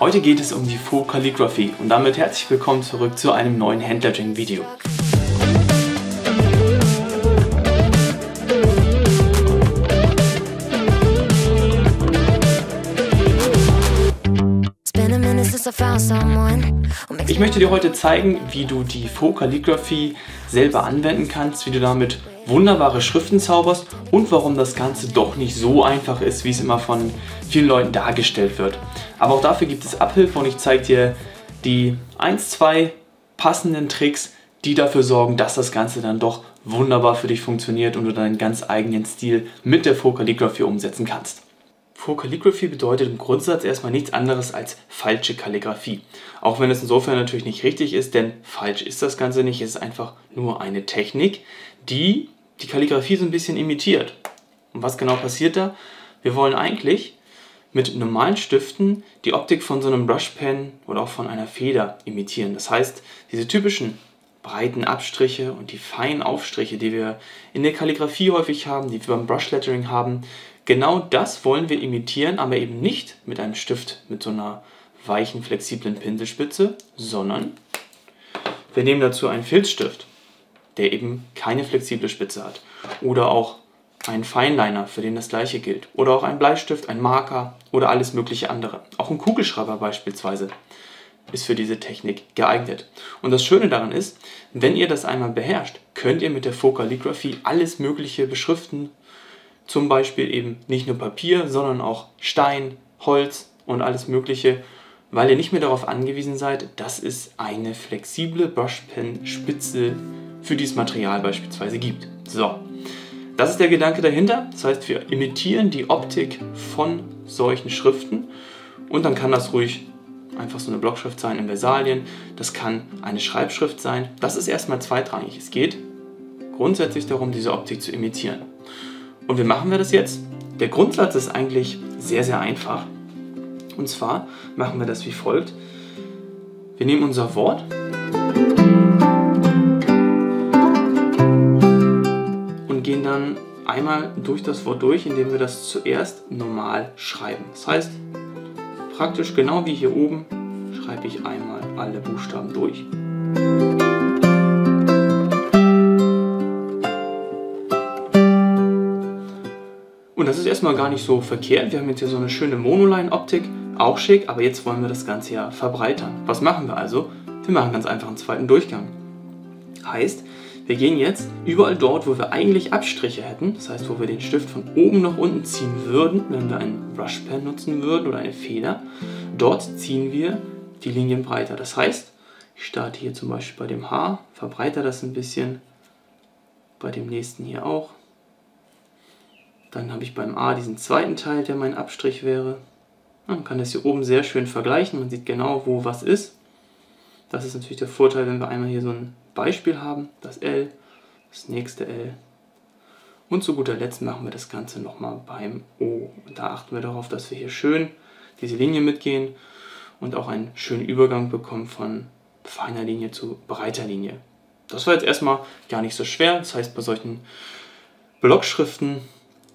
Heute geht es um die Faux Calligraphy und damit herzlich willkommen zurück zu einem neuen Handlettering-Video. Ich möchte dir heute zeigen, wie du die Faux Calligraphy selber anwenden kannst, wie du damit wunderbare Schriften zauberst und warum das Ganze doch nicht so einfach ist, wie es immer von vielen Leuten dargestellt wird. Aber auch dafür gibt es Abhilfe und ich zeige dir die 1-2 passenden Tricks, die dafür sorgen, dass das Ganze dann doch wunderbar für dich funktioniert und du deinen ganz eigenen Stil mit der Faux Calligraphy umsetzen kannst. Faux Calligraphy bedeutet im Grundsatz erstmal nichts anderes als falsche Kalligrafie. Auch wenn es insofern natürlich nicht richtig ist, denn falsch ist das Ganze nicht, es ist einfach nur eine Technik, die die Kalligrafie so ein bisschen imitiert. Und was genau passiert da? Wir wollen eigentlich mit normalen Stiften die Optik von so einem Brushpen oder auch von einer Feder imitieren. Das heißt, diese typischen breiten Abstriche und die feinen Aufstriche, die wir in der Kalligrafie häufig haben, die wir beim Brush Lettering haben, genau das wollen wir imitieren, aber eben nicht mit einem Stift, mit so einer weichen, flexiblen Pinselspitze, sondern wir nehmen dazu einen Filzstift, der eben keine flexible Spitze hat. Oder auch einen Fineliner, für den das gleiche gilt. Oder auch einen Bleistift, einen Marker oder alles mögliche andere. Auch ein Kugelschreiber beispielsweise ist für diese Technik geeignet. Und das Schöne daran ist, wenn ihr das einmal beherrscht, könnt ihr mit der Faux Calligraphy alles mögliche beschriften. Zum Beispiel eben nicht nur Papier, sondern auch Stein, Holz und alles mögliche, weil ihr nicht mehr darauf angewiesen seid, dass es eine flexible Brushpen-Spitze für dieses Material beispielsweise gibt. So, das ist der Gedanke dahinter. Das heißt, wir imitieren die Optik von solchen Schriften und dann kann das ruhig einfach so eine Blockschrift sein in Versalien. Das kann eine Schreibschrift sein. Das ist erstmal zweitrangig. Es geht grundsätzlich darum, diese Optik zu imitieren. Und wie machen wir das jetzt? Der Grundsatz ist eigentlich sehr, sehr einfach. Und zwar machen wir das wie folgt. Wir nehmen unser Wort und gehen dann einmal durch das Wort durch, indem wir das zuerst normal schreiben. Das heißt, praktisch genau wie hier oben schreibe ich einmal alle Buchstaben durch. Und das ist erstmal gar nicht so verkehrt. Wir haben jetzt hier so eine schöne Monoline-Optik, auch schick, aber jetzt wollen wir das Ganze ja verbreitern. Was machen wir also? Wir machen ganz einfach einen zweiten Durchgang. Heißt, wir gehen jetzt überall dort, wo wir eigentlich Abstriche hätten, das heißt, wo wir den Stift von oben nach unten ziehen würden, wenn wir einen Brushpen nutzen würden oder eine Feder, dort ziehen wir die Linien breiter. Das heißt, ich starte hier zum Beispiel bei dem H, verbreitere das ein bisschen, bei dem nächsten hier auch. Dann habe ich beim A diesen zweiten Teil, der mein Abstrich wäre. Man kann das hier oben sehr schön vergleichen, man sieht genau, wo was ist. Das ist natürlich der Vorteil, wenn wir einmal hier so ein Beispiel haben. Das L, das nächste L. Und zu guter Letzt machen wir das Ganze nochmal beim O. Und da achten wir darauf, dass wir hier schön diese Linie mitgehen und auch einen schönen Übergang bekommen von feiner Linie zu breiter Linie. Das war jetzt erstmal gar nicht so schwer. Das heißt, bei solchen Blockschriften,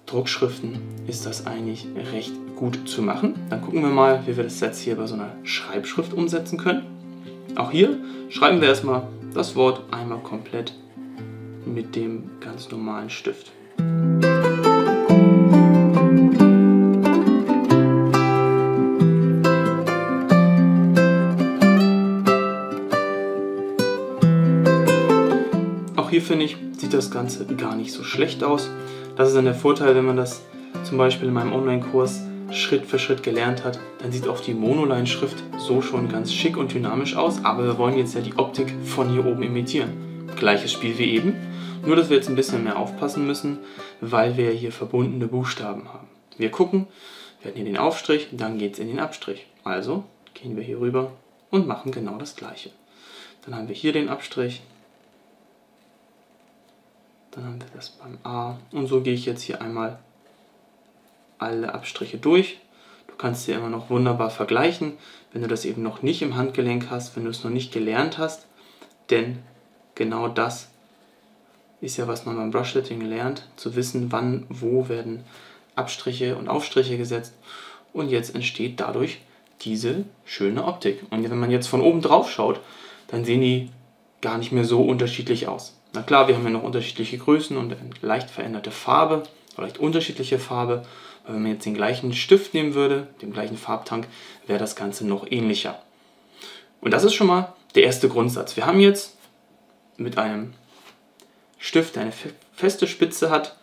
Druckschriften ist das eigentlich recht gut zu machen. Dann gucken wir mal, wie wir das jetzt hier bei so einer Schreibschrift umsetzen können. Auch hier schreiben wir erstmal das Wort einmal komplett mit dem ganz normalen Stift. Auch hier finde ich, sieht das Ganze gar nicht so schlecht aus. Das ist dann der Vorteil, wenn man das zum Beispiel in meinem Online-Kurs Schritt für Schritt gelernt hat, dann sieht auch die Monoline-Schrift so schon ganz schick und dynamisch aus, aber wir wollen jetzt ja die Optik von hier oben imitieren. Gleiches Spiel wie eben, nur dass wir jetzt ein bisschen mehr aufpassen müssen, weil wir hier verbundene Buchstaben haben. Wir gucken, wir hatten hier den Aufstrich, dann geht es in den Abstrich. Also gehen wir hier rüber und machen genau das Gleiche. Dann haben wir hier den Abstrich. Dann haben wir das beim A und so gehe ich jetzt hier einmal alle Abstriche durch. Du kannst sie immer noch wunderbar vergleichen, wenn du das eben noch nicht im Handgelenk hast, wenn du es noch nicht gelernt hast, denn genau das ist ja, was man beim Brush Lettering lernt, zu wissen, wann, wo werden Abstriche und Aufstriche gesetzt und jetzt entsteht dadurch diese schöne Optik. Und wenn man jetzt von oben drauf schaut, dann sehen die gar nicht mehr so unterschiedlich aus. Na klar, wir haben ja noch unterschiedliche Größen und eine leicht veränderte Farbe, oder leicht unterschiedliche Farbe. Aber wenn man jetzt den gleichen Stift nehmen würde, den gleichen Farbtank, wäre das Ganze noch ähnlicher. Und das ist schon mal der erste Grundsatz. Wir haben jetzt mit einem Stift, der eine feste Spitze hat,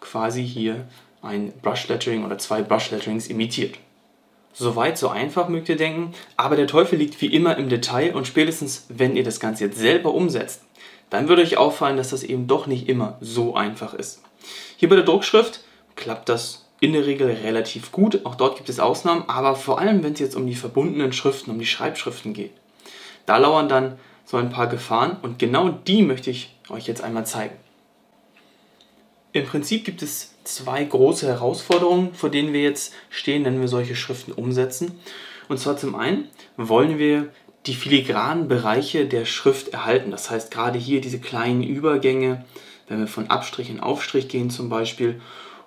quasi hier ein Brush Lettering oder zwei Brush Letterings imitiert. Soweit, so einfach mögt ihr denken, aber der Teufel liegt wie immer im Detail und spätestens, wenn ihr das Ganze jetzt selber umsetzt, dann würde euch auffallen, dass das eben doch nicht immer so einfach ist. Hier bei der Druckschrift klappt das in der Regel relativ gut, auch dort gibt es Ausnahmen, aber vor allem, wenn es jetzt um die verbundenen Schriften, um die Schreibschriften geht, da lauern dann so ein paar Gefahren und genau die möchte ich euch jetzt einmal zeigen. Im Prinzip gibt es zwei große Herausforderungen, vor denen wir jetzt stehen, wenn wir solche Schriften umsetzen. Und zwar zum einen wollen wir die filigranen Bereiche der Schrift erhalten. Das heißt gerade hier diese kleinen Übergänge, wenn wir von Abstrich in Aufstrich gehen zum Beispiel.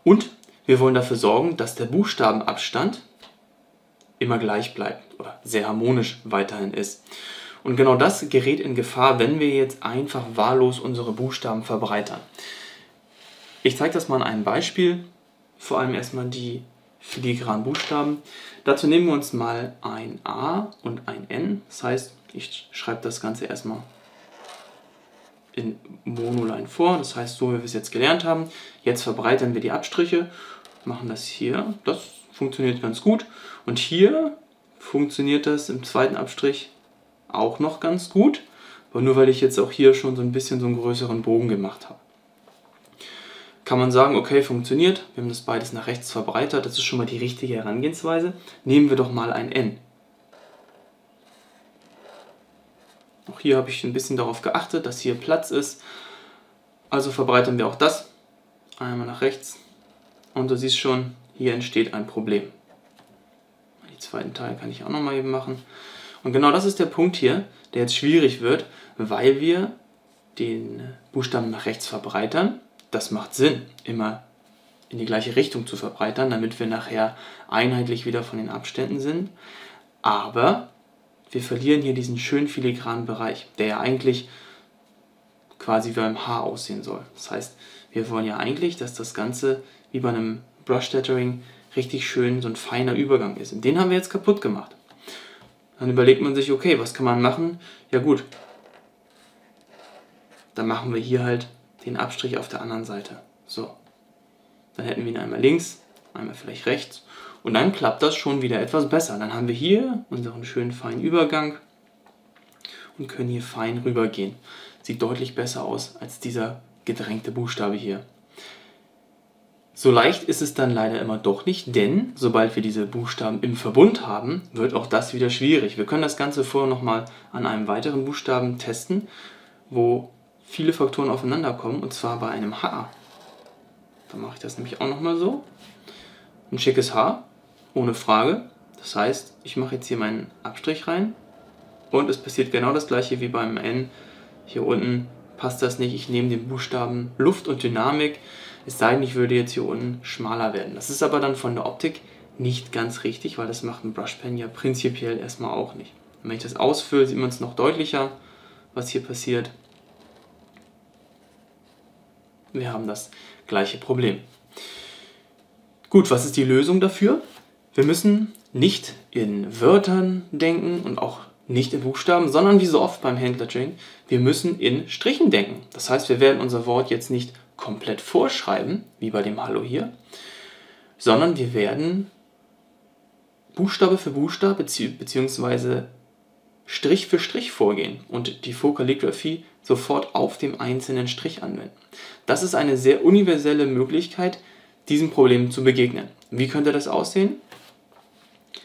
Und wir wollen dafür sorgen, dass der Buchstabenabstand immer gleich bleibt oder sehr harmonisch weiterhin ist. Und genau das gerät in Gefahr, wenn wir jetzt einfach wahllos unsere Buchstaben verbreitern. Ich zeige das mal an einem Beispiel, vor allem erstmal die filigranen Buchstaben. Dazu nehmen wir uns mal ein A und ein N. Das heißt, ich schreibe das Ganze erstmal in Monoline vor. Das heißt, so wie wir es jetzt gelernt haben. Jetzt verbreitern wir die Abstriche, machen das hier. Das funktioniert ganz gut. Und hier funktioniert das im zweiten Abstrich auch noch ganz gut. Aber nur weil ich jetzt auch hier schon so ein bisschen so einen größeren Bogen gemacht habe. Kann man sagen, okay, funktioniert, wir haben das beides nach rechts verbreitert, das ist schon mal die richtige Herangehensweise. Nehmen wir doch mal ein N. Auch hier habe ich ein bisschen darauf geachtet, dass hier Platz ist. Also verbreitern wir auch das. Einmal nach rechts. Und du siehst schon, hier entsteht ein Problem. Den zweiten Teil kann ich auch nochmal eben machen. Und genau das ist der Punkt hier, der jetzt schwierig wird, weil wir den Buchstaben nach rechts verbreitern. Das macht Sinn, immer in die gleiche Richtung zu verbreitern, damit wir nachher einheitlich wieder von den Abständen sind. Aber wir verlieren hier diesen schönen filigranen Bereich, der ja eigentlich quasi wie beim Haar aussehen soll. Das heißt, wir wollen ja eigentlich, dass das Ganze wie bei einem Brush Lettering richtig schön so ein feiner Übergang ist. Und den haben wir jetzt kaputt gemacht. Dann überlegt man sich, okay, was kann man machen? Ja gut, dann machen wir hier halt den Abstrich auf der anderen Seite. So, dann hätten wir ihn einmal links, einmal vielleicht rechts und dann klappt das schon wieder etwas besser. Dann haben wir hier unseren schönen feinen Übergang und können hier fein rübergehen. Sieht deutlich besser aus als dieser gedrängte Buchstabe hier. So leicht ist es dann leider immer doch nicht, denn sobald wir diese Buchstaben im Verbund haben, wird auch das wieder schwierig. Wir können das Ganze vorher nochmal an einem weiteren Buchstaben testen, wo viele Faktoren aufeinander kommen, und zwar bei einem H. Da mache ich das nämlich auch nochmal so. Ein schickes H, ohne Frage. Das heißt, ich mache jetzt hier meinen Abstrich rein und es passiert genau das gleiche wie beim N. Hier unten passt das nicht. Ich nehme den Buchstaben Luft und Dynamik, es sei denn, ich würde jetzt hier unten schmaler werden. Das ist aber dann von der Optik nicht ganz richtig, weil das macht ein Brushpen ja prinzipiell erstmal auch nicht. Und wenn ich das ausfülle, sieht man es noch deutlicher, was hier passiert. Wir haben das gleiche Problem. Gut, was ist die Lösung dafür? Wir müssen nicht in Wörtern denken und auch nicht in Buchstaben, sondern wie so oft beim Handlettering, wir müssen in Strichen denken. Das heißt, wir werden unser Wort jetzt nicht komplett vorschreiben, wie bei dem Hallo hier, sondern wir werden Buchstabe für Buchstabe bzw. Strich für Strich vorgehen und die Faux-Kalligraphie sofort auf dem einzelnen Strich anwenden. Das ist eine sehr universelle Möglichkeit, diesem Problem zu begegnen. Wie könnte das aussehen?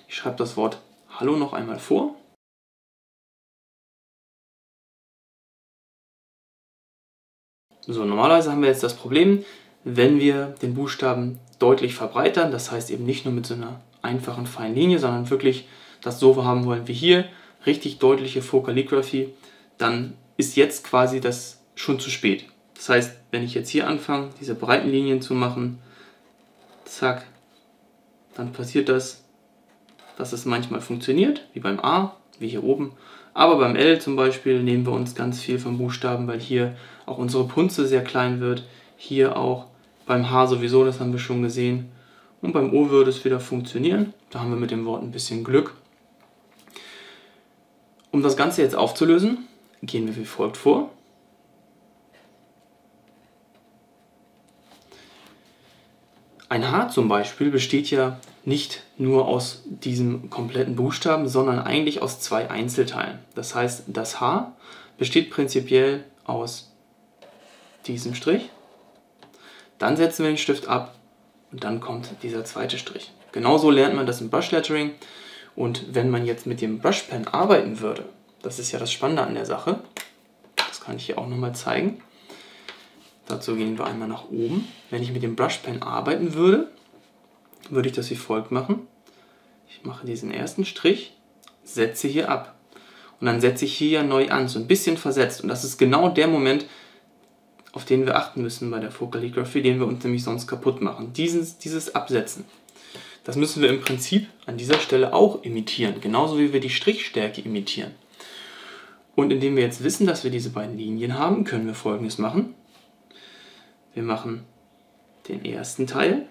Ich schreibe das Wort Hallo noch einmal vor. So, normalerweise haben wir jetzt das Problem, wenn wir den Buchstaben deutlich verbreitern, das heißt eben nicht nur mit so einer einfachen, feinen Linie, sondern wirklich das so haben wollen wie hier, richtig deutliche Faux-Kalligraphie, dann ist jetzt quasi das schon zu spät. Das heißt, wenn ich jetzt hier anfange, diese breiten Linien zu machen, zack, dann passiert das, dass es manchmal funktioniert, wie beim A, wie hier oben. Aber beim L zum Beispiel nehmen wir uns ganz viel vom Buchstaben, weil hier auch unsere Punze sehr klein wird. Hier auch beim H sowieso, das haben wir schon gesehen. Und beim O würde es wieder funktionieren. Da haben wir mit dem Wort ein bisschen Glück. Um das Ganze jetzt aufzulösen, gehen wir wie folgt vor. Ein H zum Beispiel besteht ja nicht nur aus diesem kompletten Buchstaben, sondern eigentlich aus zwei Einzelteilen. Das heißt, das H besteht prinzipiell aus diesem Strich. Dann setzen wir den Stift ab und dann kommt dieser zweite Strich. Genauso lernt man das im Brush Lettering. Und wenn man jetzt mit dem Brush Pen arbeiten würde, das ist ja das Spannende an der Sache, das kann ich hier auch nochmal zeigen. Dazu gehen wir einmal nach oben. Wenn ich mit dem Brush Pen arbeiten würde, würde ich das wie folgt machen. Ich mache diesen ersten Strich, setze hier ab. Und dann setze ich hier ja neu an, so ein bisschen versetzt. Und das ist genau der Moment, auf den wir achten müssen bei der Full Calligraphy, den wir uns nämlich sonst kaputt machen. Dieses Absetzen. Das müssen wir im Prinzip an dieser Stelle auch imitieren, genauso wie wir die Strichstärke imitieren. Und indem wir jetzt wissen, dass wir diese beiden Linien haben, können wir Folgendes machen. Wir machen den ersten Teil,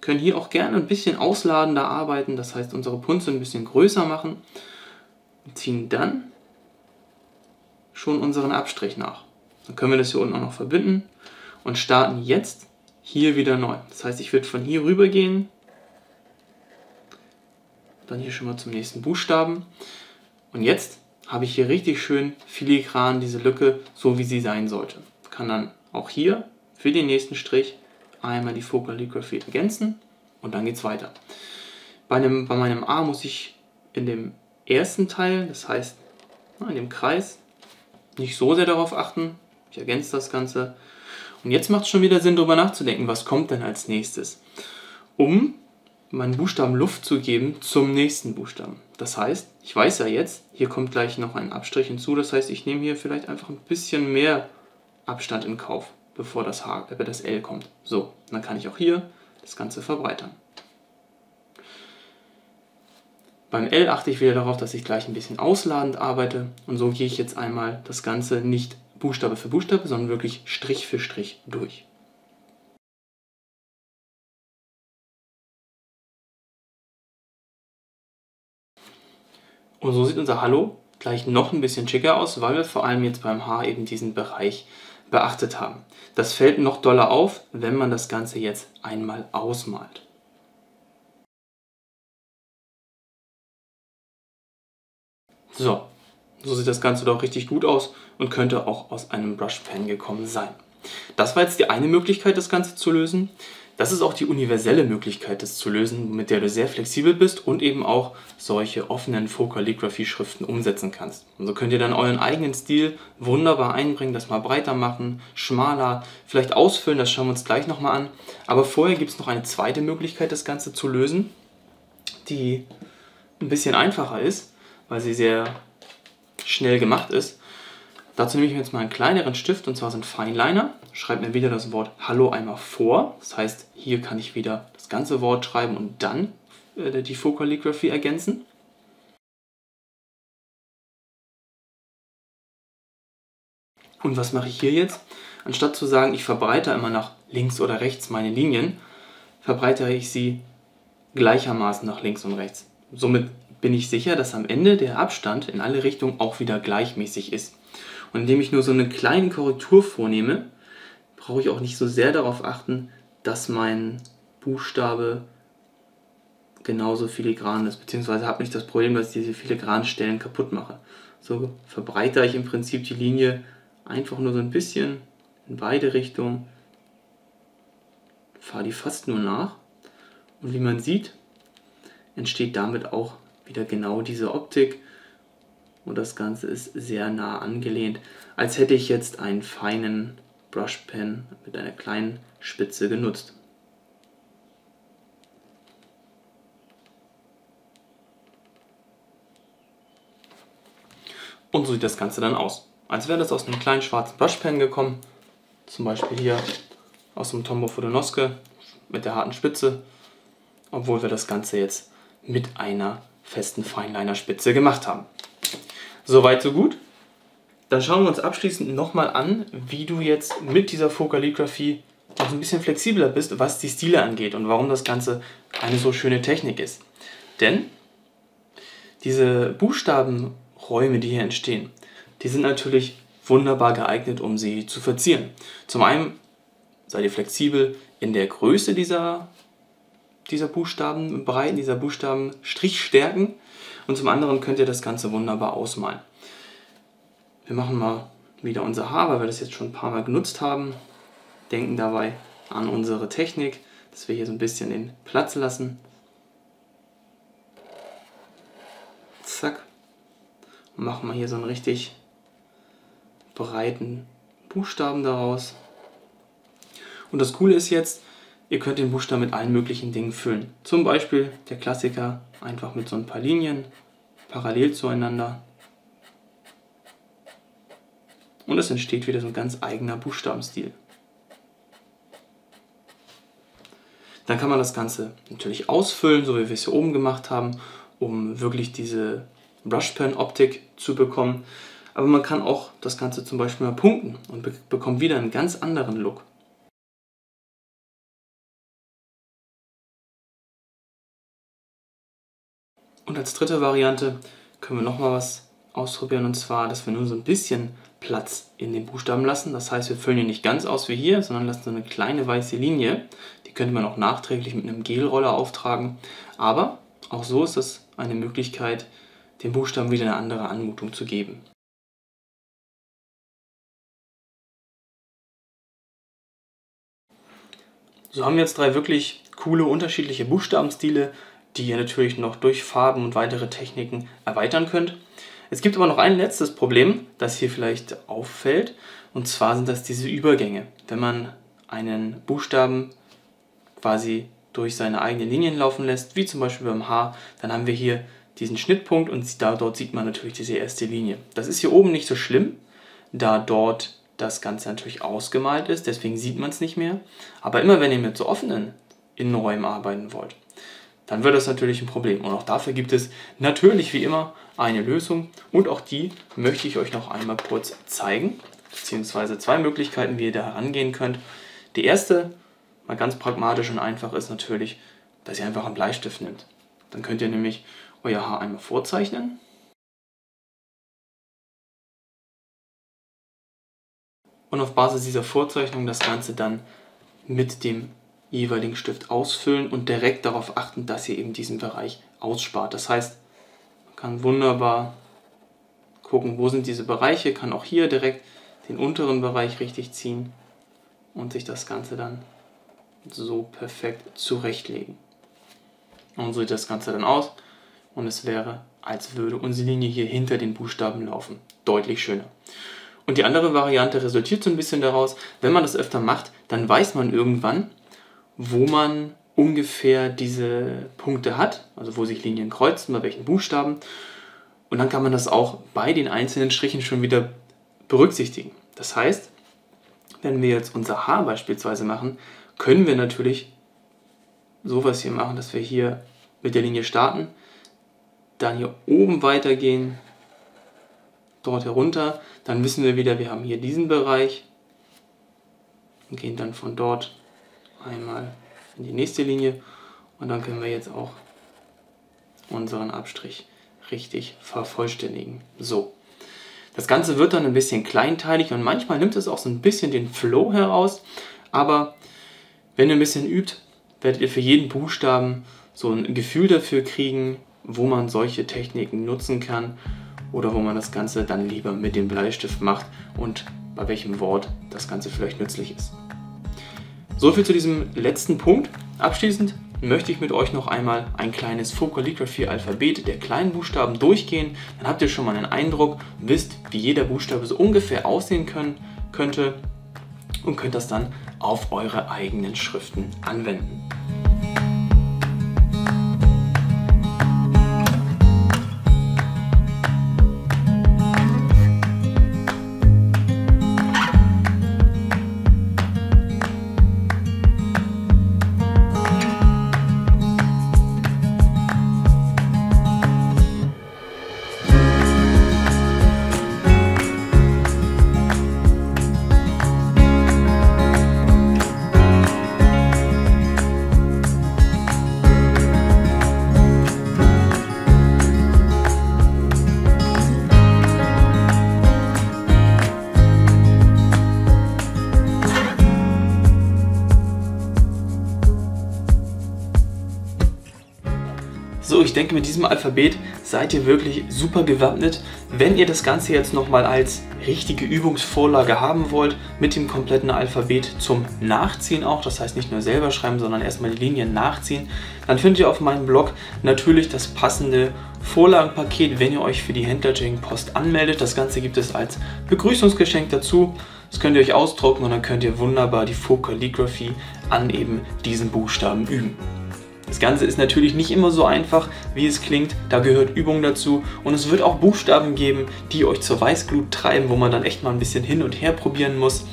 können hier auch gerne ein bisschen ausladender arbeiten, das heißt unsere Punze ein bisschen größer machen und ziehen dann schon unseren Abstrich nach. Dann können wir das hier unten auch noch verbinden und starten jetzt hier wieder neu. Das heißt, ich würde von hier rüber gehen, dann hier schon mal zum nächsten Buchstaben und jetzt habe ich hier richtig schön filigran diese Lücke, so wie sie sein sollte. Kann dann auch hier für den nächsten Strich einmal die Full Calligraphy ergänzen und dann geht es weiter. Bei meinem A muss ich in dem ersten Teil, das heißt in dem Kreis, nicht so sehr darauf achten. Ich ergänze das Ganze. Und jetzt macht es schon wieder Sinn, darüber nachzudenken, was kommt denn als nächstes, um meinen Buchstaben Luft zu geben zum nächsten Buchstaben. Das heißt, ich weiß ja jetzt, hier kommt gleich noch ein Abstrich hinzu, das heißt, ich nehme hier vielleicht einfach ein bisschen mehr Abstand in Kauf, bevor das L kommt. So, dann kann ich auch hier das Ganze verbreitern. Beim L achte ich wieder darauf, dass ich gleich ein bisschen ausladend arbeite und so gehe ich jetzt einmal das Ganze nicht Buchstabe für Buchstabe, sondern wirklich Strich für Strich durch. Und so sieht unser Hallo gleich noch ein bisschen schicker aus, weil wir vor allem jetzt beim H eben diesen Bereich beachtet haben. Das fällt noch doller auf, wenn man das Ganze jetzt einmal ausmalt. So sieht das Ganze doch richtig gut aus und könnte auch aus einem Brush Pen gekommen sein. Das war jetzt die eine Möglichkeit, das Ganze zu lösen. Das ist auch die universelle Möglichkeit, das zu lösen, mit der du sehr flexibel bist und eben auch solche offenen Full Calligraphy Schriften umsetzen kannst. Und so könnt ihr dann euren eigenen Stil wunderbar einbringen, das mal breiter machen, schmaler, vielleicht ausfüllen, das schauen wir uns gleich nochmal an. Aber vorher gibt es noch eine zweite Möglichkeit, das Ganze zu lösen, die ein bisschen einfacher ist, weil sie sehr schnell gemacht ist. Dazu nehme ich mir jetzt mal einen kleineren Stift und zwar so einen Fineliner. Schreibe mir wieder das Wort Hallo einmal vor. Das heißt, hier kann ich wieder das ganze Wort schreiben und dann die Full Calligraphy ergänzen. Und was mache ich hier jetzt? Anstatt zu sagen, ich verbreitere immer nach links oder rechts meine Linien, verbreitere ich sie gleichermaßen nach links und rechts. Somit bin ich sicher, dass am Ende der Abstand in alle Richtungen auch wieder gleichmäßig ist. Und indem ich nur so eine kleine Korrektur vornehme, brauche ich auch nicht so sehr darauf achten, dass mein Buchstabe genauso filigran ist, beziehungsweise habe nicht das Problem, dass ich diese filigranen Stellen kaputt mache. So verbreitere ich im Prinzip die Linie einfach nur so ein bisschen in beide Richtungen, fahre die fast nur nach und wie man sieht, entsteht damit auch wieder genau diese Optik und das Ganze ist sehr nah angelehnt, als hätte ich jetzt einen feinen Brush Pen mit einer kleinen Spitze genutzt. Und so sieht das Ganze dann aus, als wäre das aus einem kleinen schwarzen Brush Pen gekommen, zum Beispiel hier aus dem Tombow Fudenosuke mit der harten Spitze, obwohl wir das Ganze jetzt mit einer festen Fineliner-Spitze gemacht haben. Soweit, so gut. Dann schauen wir uns abschließend nochmal an, wie du jetzt mit dieser Faux-Kalligrafie auch ein bisschen flexibler bist, was die Stile angeht und warum das Ganze eine so schöne Technik ist. Denn diese Buchstabenräume, die hier entstehen, die sind natürlich wunderbar geeignet, um sie zu verzieren. Zum einen seid ihr flexibel in der Größe dieser Buchstabenbreiten, dieser Buchstabenstrichstärken, und zum anderen könnt ihr das Ganze wunderbar ausmalen. Wir machen mal wieder unser Haar, weil wir das jetzt schon ein paar Mal genutzt haben. Denken dabei an unsere Technik, dass wir hier so ein bisschen den Platz lassen. Zack. Und machen wir hier so einen richtig breiten Buchstaben daraus. Und das Coole ist jetzt, ihr könnt den Buchstaben mit allen möglichen Dingen füllen. Zum Beispiel der Klassiker, einfach mit so ein paar Linien parallel zueinander. Und es entsteht wieder so ein ganz eigener Buchstabenstil. Dann kann man das Ganze natürlich ausfüllen, so wie wir es hier oben gemacht haben, um wirklich diese Brushpen-Optik zu bekommen. Aber man kann auch das Ganze zum Beispiel mal punkten und bekommt wieder einen ganz anderen Look. Und als dritte Variante können wir nochmal was ausprobieren, und zwar, dass wir nur so ein bisschen Platz in den Buchstaben lassen. Das heißt, wir füllen ihn nicht ganz aus wie hier, sondern lassen so eine kleine weiße Linie. Die könnte man auch nachträglich mit einem Gelroller auftragen. Aber auch so ist das eine Möglichkeit, dem Buchstaben wieder eine andere Anmutung zu geben. So haben wir jetzt drei wirklich coole, unterschiedliche Buchstabenstile, die ihr natürlich noch durch Farben und weitere Techniken erweitern könnt. Es gibt aber noch ein letztes Problem, das hier vielleicht auffällt, und zwar sind das diese Übergänge. Wenn man einen Buchstaben quasi durch seine eigenen Linien laufen lässt, wie zum Beispiel beim H, dann haben wir hier diesen Schnittpunkt und dort sieht man natürlich diese erste Linie. Das ist hier oben nicht so schlimm, da dort das Ganze natürlich ausgemalt ist, deswegen sieht man es nicht mehr. Aber immer wenn ihr mit so offenen Innenräumen arbeiten wollt, dann wird das natürlich ein Problem. Und auch dafür gibt es natürlich wie immer eine Lösung, und auch die möchte ich euch noch einmal kurz zeigen, beziehungsweise zwei Möglichkeiten, wie ihr da herangehen könnt. Die erste, mal ganz pragmatisch und einfach, ist natürlich, dass ihr einfach einen Bleistift nehmt. Dann könnt ihr nämlich euer Haar einmal vorzeichnen. Und auf Basis dieser Vorzeichnung das Ganze dann mit dem jeweiligen Stift ausfüllen und direkt darauf achten, dass ihr eben diesen Bereich ausspart. Das heißt, man kann wunderbar gucken, wo sind diese Bereiche, kann auch hier direkt den unteren Bereich richtig ziehen und sich das Ganze dann so perfekt zurechtlegen. Und so sieht das Ganze dann aus, und es wäre, als würde unsere Linie hier hinter den Buchstaben laufen. Deutlich schöner. Und die andere Variante resultiert so ein bisschen daraus, wenn man das öfter macht, dann weiß man irgendwann, wo man ungefähr diese Punkte hat, also wo sich Linien kreuzen, bei welchen Buchstaben. Und dann kann man das auch bei den einzelnen Strichen schon wieder berücksichtigen. Das heißt, wenn wir jetzt unser Haar beispielsweise machen, können wir natürlich sowas hier machen, dass wir hier mit der Linie starten, dann hier oben weitergehen, dort herunter, dann wissen wir wieder, wir haben hier diesen Bereich und gehen dann von dort einmal in die nächste Linie, und dann können wir jetzt auch unseren Abstrich richtig vervollständigen. So, das Ganze wird dann ein bisschen kleinteilig und manchmal nimmt es auch so ein bisschen den Flow heraus, aber wenn ihr ein bisschen übt, werdet ihr für jeden Buchstaben so ein Gefühl dafür kriegen, wo man solche Techniken nutzen kann oder wo man das Ganze dann lieber mit dem Bleistift macht und bei welchem Wort das Ganze vielleicht nützlich ist. So viel zu diesem letzten Punkt. Abschließend möchte ich mit euch noch einmal ein kleines Faux-Calligraphy-Alphabet der kleinen Buchstaben durchgehen. Dann habt ihr schon mal einen Eindruck, wisst, wie jeder Buchstabe so ungefähr aussehen könnte und könnt das dann auf eure eigenen Schriften anwenden. denke, mit diesem Alphabet seid ihr wirklich super gewappnet. Wenn ihr das Ganze jetzt nochmal als richtige Übungsvorlage haben wollt, mit dem kompletten Alphabet zum Nachziehen auch, das heißt nicht nur selber schreiben, sondern erstmal die Linien nachziehen, dann findet ihr auf meinem Blog natürlich das passende Vorlagenpaket, wenn ihr euch für die Handlettering-Post anmeldet. Das Ganze gibt es als Begrüßungsgeschenk dazu. Das könnt ihr euch ausdrucken und dann könnt ihr wunderbar die Full Calligraphy an eben diesen Buchstaben üben. Das Ganze ist natürlich nicht immer so einfach, wie es klingt, da gehört Übung dazu und es wird auch Buchstaben geben, die euch zur Weißglut treiben, wo man dann echt mal ein bisschen hin und her probieren muss,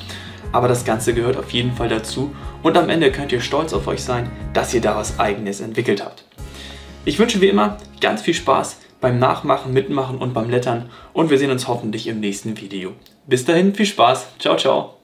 aber das Ganze gehört auf jeden Fall dazu und am Ende könnt ihr stolz auf euch sein, dass ihr da was Eigenes entwickelt habt. Ich wünsche wie immer ganz viel Spaß beim Nachmachen, Mitmachen und beim Lettern und wir sehen uns hoffentlich im nächsten Video. Bis dahin, viel Spaß, ciao, ciao!